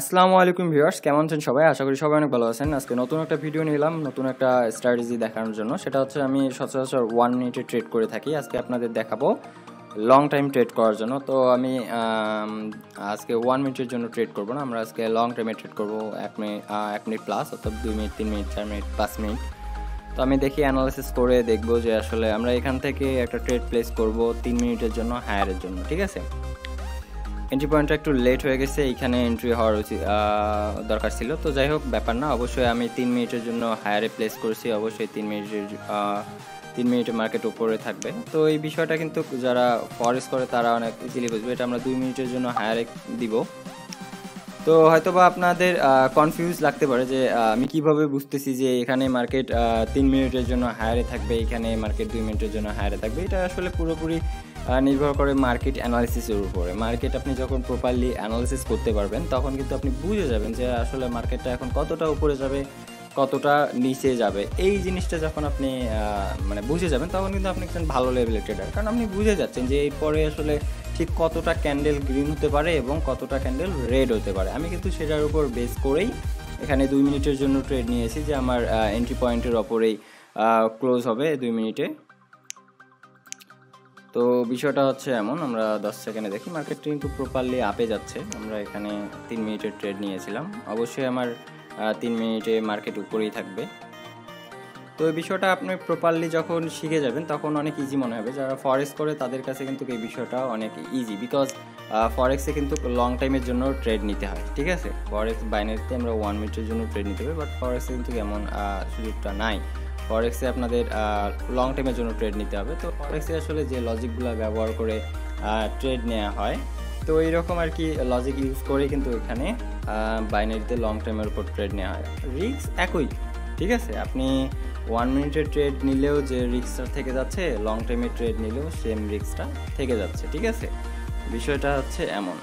আসসালামু আলাইকুম ভিউয়ার্স, কেমন আছেন সবাই? আশা করি সবাই অনেক ভালো আছেন। আজকে নতুন একটা ভিডিও নিলাম, নতুন একটা স্ট্র্যাটেজি দেখানোর জন্য। সেটা হচ্ছে আমি সচরাচর 1 মিনিটে ট্রেড করে থাকি, আজকে আপনাদের দেখাবো লং টাইম ট্রেড করার জন্য। তো আমি আজকে 1 মিনিটের জন্য ট্রেড করব না, আমরা আজকে লং টাইমে ট্রেড করব, 1 মিনিট প্লাস, অর্থাৎ 2 মিনিট, 3 মিনিট, 4 মিনিট, 5 মিনিট। তো আমি দেখি অ্যানালাইসিস করে দেখব যে আসলে আমরা এখান থেকে একটা ট্রেড প্লেস করব 3 মিনিটের জন্য, হায়ারের জন্য। ঠিক আছে, এন্ট্রি পয়েন্টটা একটু লেট হয়ে গেছে, এইখানে এন্ট্রি হওয়ার দরকার ছিল। তো যাই হোক, ব্যাপার না, অবশ্যই আমি 3 মিনিটের জন্য হায়ারে প্লেস করেছি, অবশ্যই 3 মিনিটে মার্কেট উপরে থাকবে। তো এই বিষয়টা কিন্তু যারা ফরেক্স করে তারা অনেক ইজিলি বুঝবে। এটা আমরা 2 মিনিটের জন্য হায়ারে দিব। তো হয়তো বা আপনাদের কনফিউজ লাগতে পারে যে আমি কিভাবে বুঝতেছি যে এখানে মার্কেট 3 মিনিটের জন্য হায়ারে থাকবে, এখানে মার্কেট 2 মিনিটের জন্য হায়ারে থাকবে। এটা আসলে পুরোপুরি নির্ভর করে মার্কেট অ্যানালাইসিসের উপরে। মার্কেট আপনি যখন প্রপারলি অ্যানালাইসিস করতে পারবেন, তখন কিন্তু আপনি বুঝে যাবেন যে আসলে মার্কেটটা এখন কতটা উপরে যাবে, কতটা নিচে যাবে। এই জিনিসটা যখন আপনি মানে বুঝে যাবেন, তখন কিন্তু আপনি একজন ভালো লেভেলের ট্রেডার, কারণ আপনি বুঝে যাচ্ছেন যে এরপরে আসলে ঠিক কতটা ক্যান্ডেল গ্রিন হতে পারে এবং কতটা ক্যান্ডেল রেড হতে পারে। আমি কিন্তু সেটার উপর বেস করেই এখানে 2 মিনিটের জন্য ট্রেড নিয়েছি, যে আমার এন্ট্রি পয়েন্টের ওপরেই ক্লোজ হবে 2 মিনিটে। তো বিষয়টা হচ্ছে এমন, আমরা 10 সেকেন্ডে দেখি মার্কেট কিন্তু প্রপারলি আপে যাচ্ছে। আমরা এখানে 3 মিনিটের ট্রেড নিয়েছিলাম, অবশ্যই আমার 3 মিনিটে মার্কেট উপরেই থাকবে। তো এই বিষয়টা আপনি প্রপারলি যখন শিখে যাবেন, তখন অনেক ইজি মনে হবে। যারা ফরেক্স করে তাদের কাছে কিন্তু এই বিষয়টা অনেক ইজি, বিকজ ফরেক্সে কিন্তু লং টাইমের জন্য ট্রেড নিতে হয়। ঠিক আছে, ফরেক্স বাইনারিতে আমরা 1 মিনিটের জন্য ট্রেড নিতে হবে, বাট ফরেক্সে কিন্তু এমন সুযোগটা নাই। ফরেক্সে আপনাদের লং টাইমের জন্য ট্রেড নিতে হবে। তো ফরেক্সে আসলে যে লজিকগুলো ব্যবহার করে ট্রেড নেওয়া হয়, তো এইরকম আর কি লজিক ইউজ করে কিন্তু এখানে বাইনারিতে লং টাইমের উপর ট্রেড নেওয়া হয়। রিস্ক একই, ঠিক আছে। আপনি 1 মিনিটের ট্রেড নিলেও যে রিস্কটা থেকে যাচ্ছে, লং টাইমের ট্রেড নিলেও সেম রিস্কটা থেকে যাচ্ছে। ঠিক আছে, বিষয়টা হচ্ছে এমন।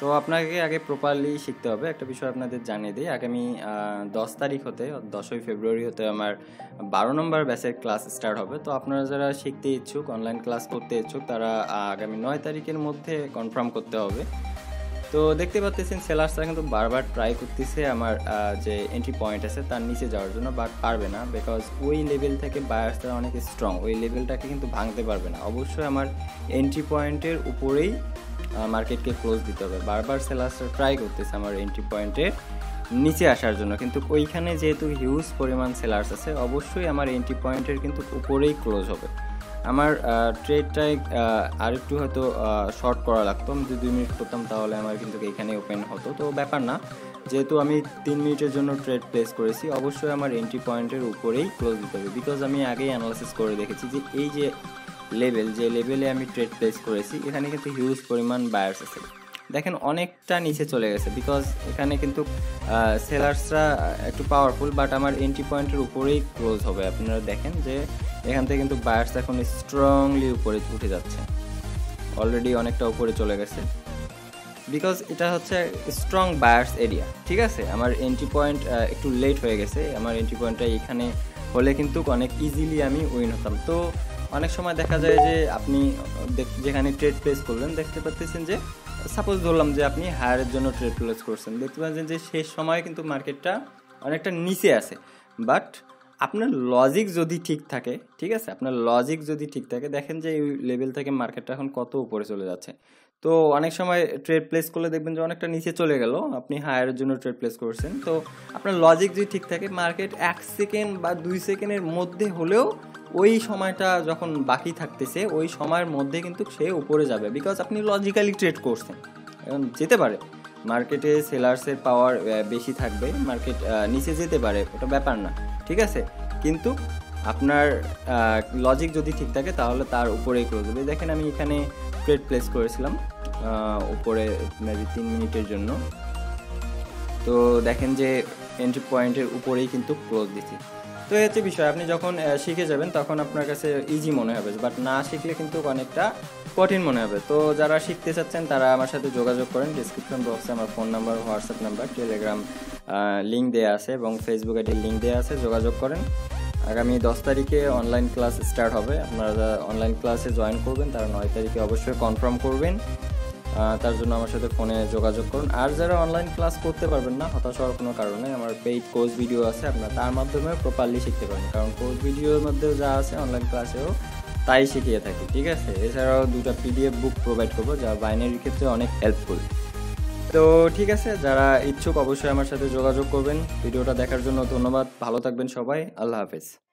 তো আপনাকে আগে প্রপারলি শিখতে হবে। একটা বিষয় আপনাদের জানিয়ে দিই, আগামী 10 তারিখ হতে, 10ই ফেব্রুয়ারি হতে আমার 12 নম্বর ব্যাচের ক্লাস স্টার্ট হবে। তো আপনারা যারা শিখতে ইচ্ছুক, অনলাইন ক্লাস করতে ইচ্ছুক, তারা আগামী 9 তারিখের মধ্যে কনফার্ম করতে হবে। তো দেখতে পাচ্ছেন সেলার্সরা কিন্তু বারবার ট্রাই করতেছে আমার যে এন্ট্রি পয়েন্ট আছে তার নিচে যাওয়ার জন্য, বাট পারবে না, বিকজ ওই লেভেল থেকে বায়ার্সরা অনেক স্ট্রং, ওই লেভেলটাকে কিন্তু ভাঙতে পারবে না। অবশ্যই আমার এন্ট্রি পয়েন্টের উপরেই মার্কেটকে ক্লোজ দিতে হবে। বারবার সেলার্সরা ট্রাই করতেছে আমার এন্ট্রি পয়েন্টের নিচে আসার জন্য, কিন্তু ওইখানে যেহেতু হিউজ পরিমাণ সেলার্স আছে, অবশ্যই আমার এন্ট্রি পয়েন্টের কিন্তু উপরেই ক্লোজ হবে। আমার ট্রেডটাই আরেকটু হয়তো শর্ট করা লাগতো, আমি যদি 2 মিনিট করতাম তাহলে আমার কিন্তু এখানে ওপেন হতো। তো ব্যাপার না, যেহেতু আমি 3 মিনিটের জন্য ট্রেড প্লেস করেছি, অবশ্যই আমার এন্ট্রি পয়েন্টের উপরেই ক্লোজ দিতে হবে, বিকজ আমি আগেই অ্যানালাইসিস করে দেখেছি যে এই যে লেভেল, যে লেভেলে আমি ট্রেড প্লেস করেছি, এখানে কিন্তু হিউজ পরিমাণ বায়ার্স আছে। দেখেন অনেকটা নিচে চলে গেছে, বিকজ এখানে কিন্তু সেলার্সরা একটু পাওয়ারফুল, বাট আমার এন্ট্রি পয়েন্টের উপরেই ক্লোজ হবে। আপনারা দেখেন যে এখান থেকে কিন্তু বায়ার্স এখন স্ট্রংলি উপরে উঠে যাচ্ছে, অলরেডি অনেকটা উপরে চলে গেছে, বিকজ এটা হচ্ছে স্ট্রং বায়ার্স এরিয়া। ঠিক আছে, আমার এন্ট্রি পয়েন্ট একটু লেট হয়ে গেছে। আমার এন্ট্রি পয়েন্টটা এখানে হলে কিন্তু অনেক ইজিলি আমি উইন হতাম। তো অনেক সময় দেখা যায় যে আপনি যেখানে ট্রেড প্লেস করলেন, দেখতে পাচ্ছেন যে সাপোজ ধরলাম যে আপনি হায়ারের জন্য ট্রেড প্লেস করছেন, দেখতে পাচ্ছেন যে শেষ সময় কিন্তু মার্কেটটা অনেকটা নিচে আছে, বাট আপনার লজিক যদি ঠিক থাকে, ঠিক আছে, আপনার লজিক যদি ঠিক থাকে, দেখেন যে এই লেভেল থেকে মার্কেটটা এখন কত উপরে চলে যাচ্ছে। তো অনেক সময় ট্রেড প্লেস করলে দেখবেন যে অনেকটা নিচে চলে গেল, আপনি হায়ারের জন্য ট্রেড প্লেস করছেন। তো আপনার লজিক যদি ঠিক থাকে, মার্কেট 1 সেকেন্ড বা 2 সেকেন্ডের মধ্যে হলেও ওই সময়টা যখন বাকি থাকতেছে, ওই সময়ের মধ্যে কিন্তু সে উপরে যাবে, বিকজ আপনি লজিক্যালি ট্রেড করছেন। এখন যেতে পারে মার্কেটে সেলার্সের পাওয়ার বেশি থাকবে, মার্কেট নিচে যেতে পারে, ওটা ব্যাপার না, ঠিক আছে, কিন্তু আপনার লজিক যদি ঠিক থাকে তাহলে তার উপরেই ক্লোজ হবে। দেখেন আমি এখানে ট্রেড প্লেস করেছিলাম উপরে মেবি 3 মিনিটের জন্য। তো দেখেন যে এন্ট্রি পয়েন্টের উপরেই কিন্তু ক্লোজ দিচ্ছি। তো এই হচ্ছে বিষয়। আপনি যখন শিখে যাবেন তখন আপনার কাছে ইজি মনে হবে, বাট না শিখলে কিন্তু অনেকটা কঠিন মনে হবে। তো যারা শিখতে চাচ্ছেন তারা আমার সাথে যোগাযোগ করেন। ডিসক্রিপশন বক্সে আমার phone number, WhatsApp number, Telegram link দেওয়া আছে এবং ফেসবুক আইডির লিঙ্ক দেওয়া আছে, যোগাযোগ করেন। আগামী 10 তারিখে অনলাইন ক্লাস স্টার্ট হবে। আপনারা অনলাইন ক্লাসে জয়েন করবেন, তারা 9 তারিখে অবশ্যই কনফার্ম করবেন। তার জন্য আমার সাথে ফোনে যোগাযোগ করুন। আর যারা অনলাইন ক্লাস করতে পারবেন না হতাশ হওয়ার কোনো কারণে, আমার পেইড কোর্স ভিডিও আছে, আপনারা তার মাধ্যমে প্রপারলি শিখতে পারেন, কারণ কোর্স ভিডিওর মধ্যেও যা আছে অনলাইন ক্লাসেও তাই শিখিয়ে থাকি, ঠিক আছে। এছাড়াও দুটা পিডিএফ বুক প্রোভাইড করবো যা বাইনারির ক্ষেত্রে অনেক হেল্পফুল। তো ঠিক আছে, যারা ইচ্ছুক অবশ্যই আমার সাথে যোগাযোগ করবেন। ভিডিওটা দেখার জন্য ধন্যবাদ, ভালো থাকবেন সবাই, আল্লাহ হাফেজ।